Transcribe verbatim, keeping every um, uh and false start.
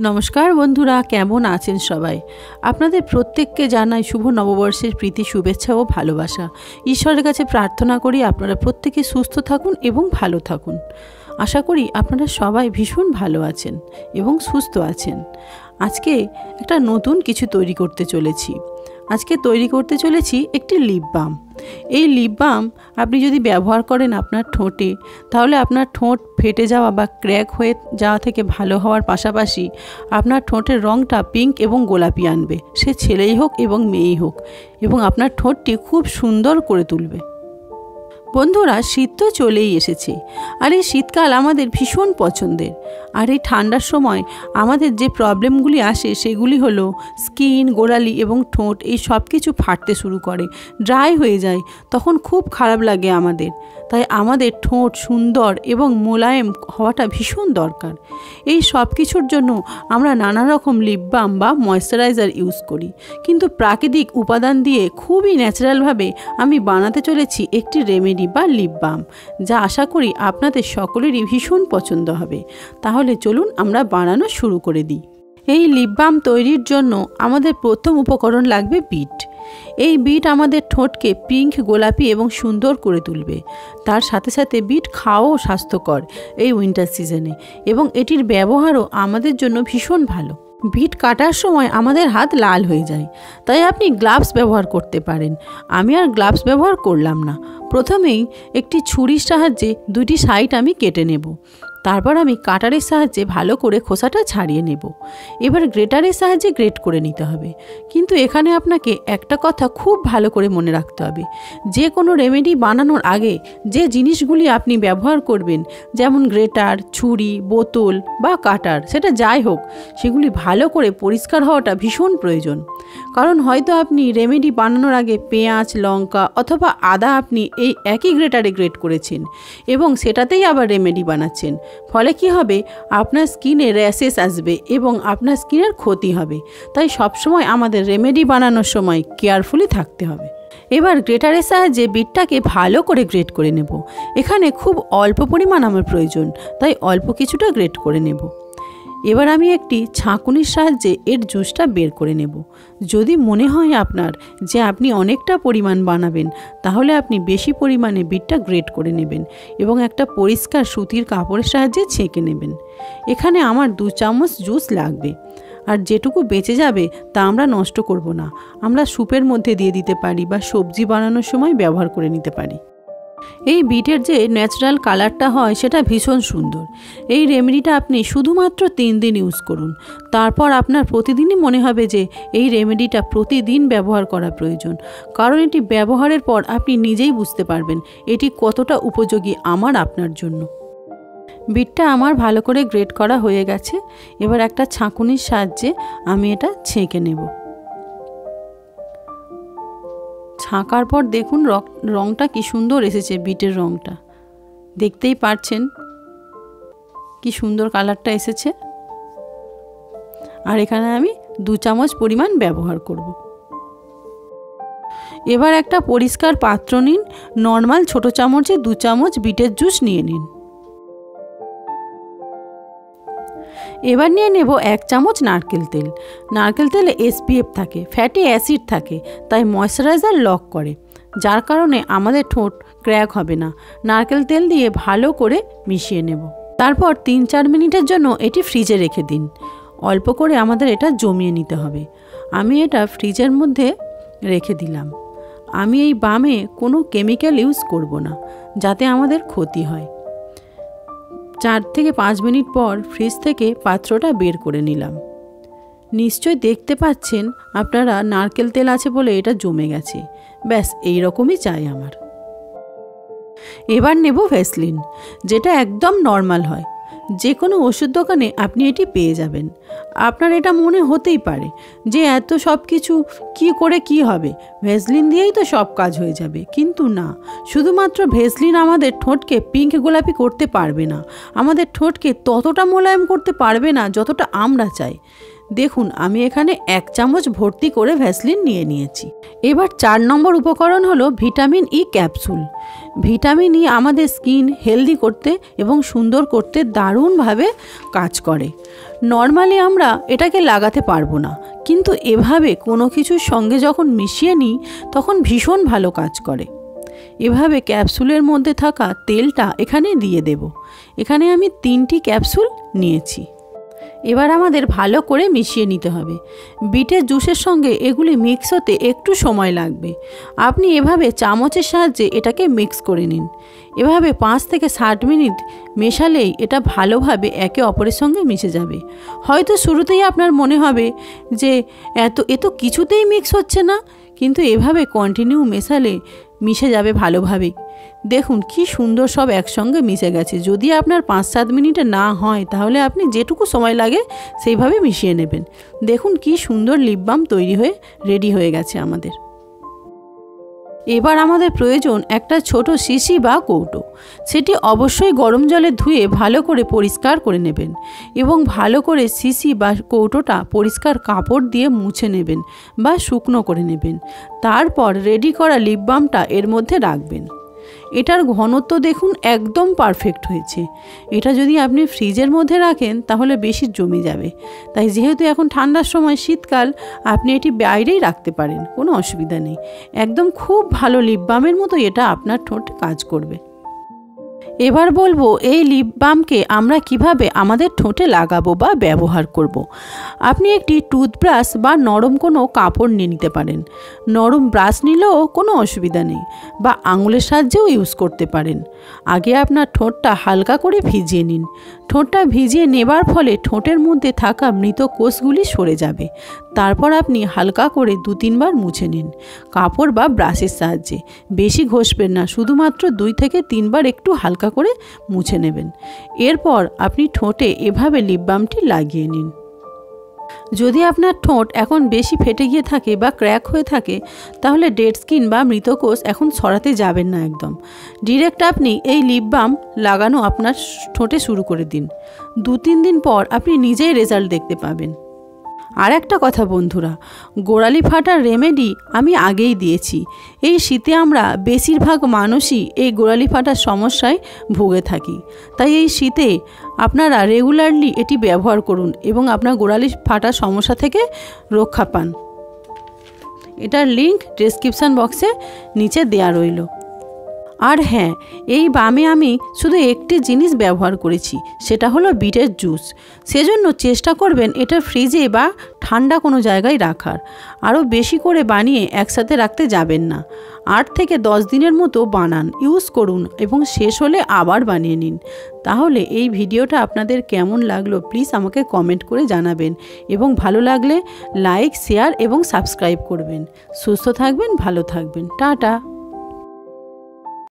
नमस्कार बंधुरा केमन आछेन सबाई आपनादेर प्रत्येकके जानाई शुभ नवबर्षेर प्रीति शुभेच्छा ओ भालोबासा। ईश्वरेर काछे प्रार्थना करी आपनारा प्रत्येके सुस्थ थाकुन एबं भालो थाकुन। आशा करी आपनारा सबाई भीषण भालो आछेन एबं सुस्थ आछेन। आजके एकटा नतून किछु तैरी करते चलेछि। আজকে তৈরি করতে চলেছি একটি লিপ বাম। এই লিপ বাম আপনি যদি ব্যবহার করেন আপনার ঠোঁটে, তাহলে আপনার ঠোঁট ফেটে যাওয়া বা ক্র্যাক হয়ে যাওয়া থেকে ভালো হওয়ার পাশাপাশি আপনার ঠোঁটের রঙটা পিঙ্ক এবং গোলাপি আনবে, সে ছেলেই হোক এবং মেয়েই হোক, এবং আপনার ঠোঁটটি খুব সুন্দর করে তুলবে। বন্ধুরা শীত তো চলেই এসেছে, আর এই শীতকাল আমাদের ভীষণ পছন্দের। আর এই ঠান্ডার সময় আমাদের যে প্রবলেমগুলি আসে সেগুলি হলো স্কিন, গোড়ালি এবং ঠোঁট এই সব কিছু ফাটতে শুরু করে, ড্রাই হয়ে যায়, তখন খুব খারাপ লাগে আমাদের। তাই আমাদের ঠোঁট সুন্দর এবং মোলায়েম হওয়াটা ভীষণ দরকার। এই সব কিছুর জন্য আমরা নানা রকম লিপ বাম বা ময়েশ্চারাইজার ইউজ করি, কিন্তু প্রাকৃতিক উপাদান দিয়ে খুবই ন্যাচারালভাবে আমি বানাতে চলেছি একটি রেমেডি বা লিপ বাম, যা আশা করি আপনাদের সকলেরই ভীষণ পছন্দ হবে। তাহলে চলুন আমরা বানানো শুরু করে দিই। এই লিপ বাম তৈরির জন্য আমাদের প্রথম উপকরণ লাগবে বিট। এই বিট আমাদের ঠোঁটকে পিঙ্ক, গোলাপি এবং সুন্দর করে তুলবে। তার সাথে সাথে বিট খাওয়াও স্বাস্থ্যকর এই উইন্টার সিজনে, এবং এটির ব্যবহারও আমাদের জন্য ভীষণ ভালো। বিট কাটার সময় আমাদের হাত লাল হয়ে যায়, তাই আপনি গ্লাভস ব্যবহার করতে পারেন। আমি আর গ্লাভস ব্যবহার করলাম না। প্রথমেই একটি ছুরির সাহায্যে দুটি সাইড আমি কেটে নেব, তারপর আমি কাটারের সাহায্যে ভালো করে খোসাটা ছাড়িয়ে নেব। এবার গ্রেটারের সাহায্যে গ্রেট করে নিতে হবে। কিন্তু এখানে আপনাকে একটা কথা খুব ভালো করে মনে রাখতে হবে, যে কোনো রেমেডি বানানোর আগে যে জিনিসগুলি আপনি ব্যবহার করবেন, যেমন গ্রেটার, ছুরি, বোতল বা কাটার, সেটা যাই হোক, সেগুলি ভালো করে পরিষ্কার হওয়াটা ভীষণ প্রয়োজন। কারণ হয়তো আপনি রেমেডি বানানোর আগে পেঁয়াজ, লঙ্কা অথবা আদা আপনি এই একই গ্রেটারে গ্রেট করেছেন এবং সেটাতেই আবার রেমেডি বানাচ্ছেন, ফলে কি হবে, আপনার স্কিনে র্যাশেস আসবে এবং আপনার স্কিনের ক্ষতি হবে। তাই সবসময় আমাদের রেমেডি বানানোর সময় কেয়ারফুলি থাকতে হবে। এবার গ্রেটারের সাহায্যে বিটটাকে ভালো করে গ্রেট করে নেব। এখানে খুব অল্প পরিমাণ আমার প্রয়োজন, তাই অল্প কিছুটা গ্রেট করে নেব। এবার আমি একটি ছাঁকুনির সাহায্যে এর জুসটা বের করে নেব। যদি মনে হয় আপনার যে আপনি অনেকটা পরিমাণ বানাবেন, তাহলে আপনি বেশি পরিমাণে বিটটা গ্রেট করে নেবেন এবং একটা পরিষ্কার সুতির কাপড়ের সাহায্যে ছেঁকে নেবেন। এখানে আমার দু চামচ জুস লাগবে, আর যেটুকু বেঁচে যাবে তা আমরা নষ্ট করব না, আমরা স্যুপের মধ্যে দিয়ে দিতে পারি বা সবজি বানানোর সময় ব্যবহার করে নিতে পারি। এই বিটের যে ন্যাচারাল কালারটা হয় সেটা ভীষণ সুন্দর। এই রেমেডিটা আপনি শুধুমাত্র তিন দিন ইউজ করুন, তারপর আপনার প্রতিদিনই মনে হবে যে এই রেমেডিটা প্রতিদিন ব্যবহার করা প্রয়োজন। কারণ এটি ব্যবহারের পর আপনি নিজেই বুঝতে পারবেন এটি কতটা উপযোগী আমার আপনার জন্য। বিটটা আমার ভালো করে গ্রেট করা হয়ে গেছে। এবার একটা ছাঁকুনির সাহায্যে আমি এটা ছেঁকে নেব। ছাঁকার পর দেখুন রঙটা কি সুন্দর এসেছে, বিটের রঙটা দেখতেই পারছেন কি সুন্দর কালারটা এসেছে। আর এখানে আমি দু চামচ পরিমাণ ব্যবহার করব। এবার একটা পরিষ্কার পাত্র নিন, নর্মাল ছোট চামচে দু চামচ বিটের জুস নিয়ে নিন। এবার নিয়ে নেব এক চামচ নারকেল তেল। নারকেল তেলে এস পি এফ থাকে, ফ্যাটি অ্যাসিড থাকে, তাই ময়েশ্চারাইজার লক করে, যার কারণে আমাদের ঠোঁট ক্র্যাক হবে না। নারকেল তেল দিয়ে ভালো করে মিশিয়ে নেব। তারপর তিন চার মিনিটের জন্য এটি ফ্রিজে রেখে দিন। অল্প করে আমাদের এটা জমিয়ে নিতে হবে। আমি এটা ফ্রিজের মধ্যে রেখে দিলাম। আমি এই বামে কোনো কেমিক্যাল ইউজ করব না, যাতে আমাদের ক্ষতি হয়। চার থেকে পাঁচ মিনিট পর ফ্রিজ থেকে পাত্রটা বের করে নিলাম। নিশ্চয় দেখতে পাচ্ছেন আপনারা নারকেল তেল আছে বলে এটা জমে গেছে। ব্যাস এই রকমই চাই আমার। এবার নেব ভ্যাসলিন, যেটা একদম নর্মাল হয়, যে কোনো ওষুধ দোকানে আপনি এটি পেয়ে যাবেন। আপনার এটা মনে হতেই পারে যে এত সব কিছু কী করে কি হবে, ভ্যাসলিন দিয়েই তো সব কাজ হয়ে যাবে, কিন্তু না। শুধুমাত্র ভ্যাসলিন আমাদের ঠোঁটকে পিঙ্ক, গোলাপি করতে পারবে না, আমাদের ঠোঁটকে ততটা মোলায়েম করতে পারবে না যতটা আমরা চাই। দেখুন আমি এখানে এক চামচ ভর্তি করে ভ্যাসলিন নিয়ে নিয়েছি। এবার চার নম্বর উপকরণ হলো vitamin E capsule. Vitamin E আমাদের স্কিন হেলদি করতে এবং সুন্দর করতে দারুণভাবে কাজ করে। নর্মালি আমরা এটাকে লাগাতে পারবো না, কিন্তু এভাবে কোনো কিছুর সঙ্গে যখন মিশিয়ে নিই তখন ভীষণ ভালো কাজ করে। এভাবে ক্যাপসুলের মধ্যে থাকা তেলটা এখানে দিয়ে দেব। এখানে আমি তিনটি ক্যাপসুল নিয়েছি। এবার আমাদের ভালো করে মিশিয়ে নিতে হবে। বিটের জুসের সঙ্গে এগুলি মিক্স হতে একটু সময় লাগবে। আপনি এভাবে চামচের সাহায্যে এটাকে মিক্স করে নিন। এভাবে পাঁচ থেকে ষাট মিনিট মেশালেই এটা ভালোভাবে একে অপরের সঙ্গে মিশে যাবে। হয়তো শুরুতেই আপনার মনে হবে যে এত এ তো কিছুতেই মিক্স হচ্ছে না, কিন্তু এভাবে কন্টিনিউ মেশালে মিশে যাবে ভালোভাবেই। দেখুন কি সুন্দর সব একসঙ্গে মিশে গেছে। যদি আপনার পাঁচ সাত মিনিটে না হয় তাহলে আপনি যেটুকু সময় লাগে সেইভাবে মিশিয়ে নেবেন। দেখুন কি সুন্দর লিপ বাম তৈরি হয়ে রেডি হয়ে গেছে আমাদের। এবার আমাদের প্রয়োজন একটা ছোট শিশি বা কৌটো। সেটি অবশ্যই গরম জলে ধুয়ে ভালো করে পরিষ্কার করে নেবেন এবং ভালো করে শিশি বা কৌটোটা পরিষ্কার কাপড় দিয়ে মুছে নেবেন বা শুকনো করে নেবেন। তারপর রেডি করা লিপ বামটা এর মধ্যে রাখবেন। এটার ঘনত্ব দেখুন একদম পারফেক্ট হয়েছে। এটা যদি আপনি ফ্রিজের মধ্যে রাখেন তাহলে বেশি জমে যাবে। তাই যেহেতু এখন ঠান্ডার সময়, শীতকাল, আপনি এটি বাইরেই রাখতে পারেন, কোনো অসুবিধা নেই। একদম খুব ভালো লিপ বামের মতো এটা আপনার ঠোঁটে কাজ করবে। এবার বলবো এই লিপ বামকে আমরা কিভাবে আমাদের ঠোঁটে লাগাবো বা ব্যবহার করব। আপনি একটি টুথব্রাশ বা নরম কোনো কাপড় নিয়ে নিতে পারেন। নরম ব্রাশ নিলেও কোনো অসুবিধা নেই, বা আঙুলের সাহায্যেও ইউজ করতে পারেন। আগে আপনার ঠোঁটটা হালকা করে ভিজিয়ে নিন। ঠোঁটটা ভিজিয়ে নেবার ফলে ঠোঁটের মধ্যে থাকা মৃত কোষগুলি সরে যাবে। তারপর আপনি হালকা করে দু তিনবার মুছে নিন কাপড় বা ব্রাশের সাহায্যে। বেশি ঘষবেন না, শুধুমাত্র দুই থেকে তিনবার একটু হালকা করে মুছে নেবেন। এরপর আপনি ঠোঁটে এভাবে লিপ বামটি লাগিয়ে নিন। যদি আপনার ঠোঁট এখন বেশি ফেটে গিয়ে থাকে বা ক্র্যাক হয়ে থাকে তাহলে ডেড স্কিন বা মৃতকোষ এখন সরাতে যাবেন না। একদম ডিরেক্ট আপনি এই লিপ বাম লাগানো আপনার ঠোঁটে শুরু করে দিন। দু তিন দিন পর আপনি নিজেই রেজাল্ট দেখতে পাবেন। আর একটা কথা বন্ধুরা, গোড়ালি ফাটার রেমেডি আমি আগেই দিয়েছি। এই শীতে আমরা বেশিরভাগ মানুষই এই গোড়ালি ফাটার সমস্যায় ভুগে থাকি। তাই এই শীতে আপনারা রেগুলারলি এটি ব্যবহার করুন এবং আপনার গোড়ালি ফাটার সমস্যা থেকে রক্ষা পান। এটার লিঙ্ক ডেসক্রিপশান বক্সে নিচে দেয়া রইল। আর হ্যাঁ, এই বামে আমি শুধু একটি জিনিস ব্যবহার করেছি, সেটা হলো বিটের জুস। সেজন্য চেষ্টা করবেন এটা ফ্রিজে বা ঠান্ডা কোনো জায়গায় রাখার। আরও বেশি করে বানিয়ে একসাথে রাখতে যাবেন না। আট থেকে দশ দিনের মতো বানান, ইউজ করুন এবং শেষ হলে আবার বানিয়ে নিন। তাহলে এই ভিডিওটা আপনাদের কেমন লাগলো প্লিজ আমাকে কমেন্ট করে জানাবেন, এবং ভালো লাগলে লাইক, শেয়ার এবং সাবস্ক্রাইব করবেন। সুস্থ থাকবেন, ভালো থাকবেন, টাটা।